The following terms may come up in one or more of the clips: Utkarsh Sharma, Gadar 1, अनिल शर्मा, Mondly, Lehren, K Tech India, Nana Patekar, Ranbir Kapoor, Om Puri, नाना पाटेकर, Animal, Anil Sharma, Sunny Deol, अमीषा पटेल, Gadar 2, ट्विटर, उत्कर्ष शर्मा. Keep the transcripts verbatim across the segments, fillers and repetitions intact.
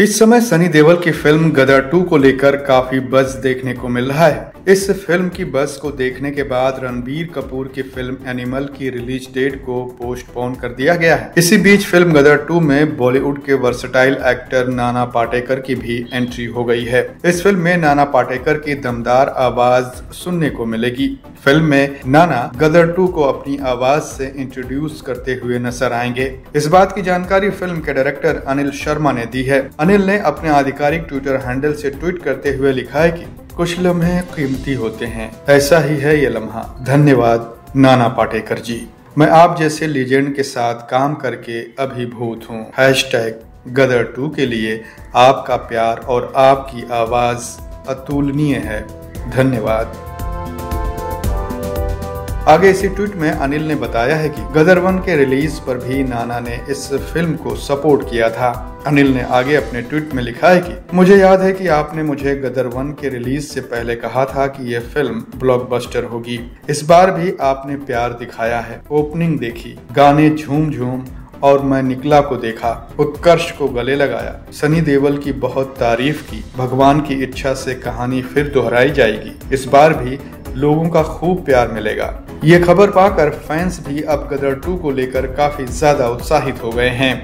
इस समय सनी देओल की फिल्म गदर टू को लेकर काफी बज़ देखने को मिल रहा है। इस फिल्म की बज़ को देखने के बाद रणबीर कपूर की फिल्म एनिमल की रिलीज डेट को पोस्टपोन कर दिया गया है। इसी बीच फिल्म गदर टू में बॉलीवुड के वर्सेटाइल एक्टर नाना पाटेकर की भी एंट्री हो गई है। इस फिल्म में नाना पाटेकर की दमदार आवाज सुनने को मिलेगी। फिल्म में नाना गदर टू को अपनी आवाज से इंट्रोड्यूस करते हुए नजर आएंगे। इस बात की जानकारी फिल्म के डायरेक्टर अनिल शर्मा ने दी है। अनिल ने अपने आधिकारिक ट्विटर हैंडल से ट्वीट करते हुए लिखा है कि कुछ लम्हे कीमती होते हैं, ऐसा ही है ये लम्हा। धन्यवाद नाना पाटेकर जी, मैं आप जैसे लीजेंड के साथ काम करके अभिभूत हूँ। हैशटैग गदर टू के लिए आपका प्यार और आपकी आवाज अतुलनीय है, धन्यवाद। आगे इसी ट्वीट में अनिल ने बताया है कि गदर वन के रिलीज पर भी नाना ने इस फिल्म को सपोर्ट किया था। अनिल ने आगे अपने ट्वीट में लिखा है कि मुझे याद है कि आपने मुझे गदर वन के रिलीज से पहले कहा था कि यह फिल्म ब्लॉकबस्टर होगी। इस बार भी आपने प्यार दिखाया है। ओपनिंग देखी, गाने झूम झूम और मैं निकला को देखा, उत्कर्ष को गले लगाया, सनी देओल की बहुत तारीफ की। भगवान की इच्छा से कहानी फिर दोहराई जाएगी। इस बार भी लोगों का खूब प्यार मिलेगा। ये खबर पाकर फैंस भी अब गदर टू को लेकर काफी ज्यादा उत्साहित हो गए हैं।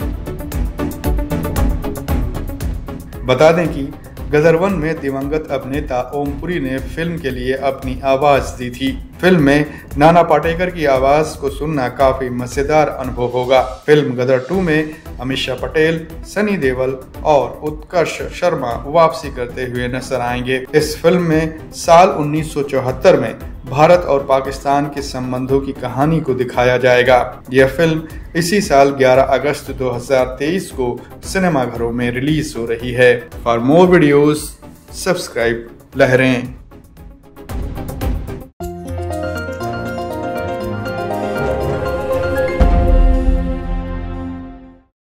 बता दें कि गदर वन में दिवंगत अभिनेता ओम पुरी ने फिल्म के लिए अपनी आवाज दी थी। फिल्म में नाना पाटेकर की आवाज को सुनना काफी मजेदार अनुभव होगा। फिल्म गदर टू में अमीषा पटेल, सनी देओल और उत्कर्ष शर्मा वापसी करते हुए नजर आएंगे। इस फिल्म में साल उन्नीस सौ चौहत्तर में भारत और पाकिस्तान के संबंधों की कहानी को दिखाया जाएगा। यह फिल्म इसी साल ग्यारह अगस्त दो हज़ार तेईस को सिनेमाघरों में रिलीज हो रही है। फॉर मोर वीडियोस सब्सक्राइब लहरें।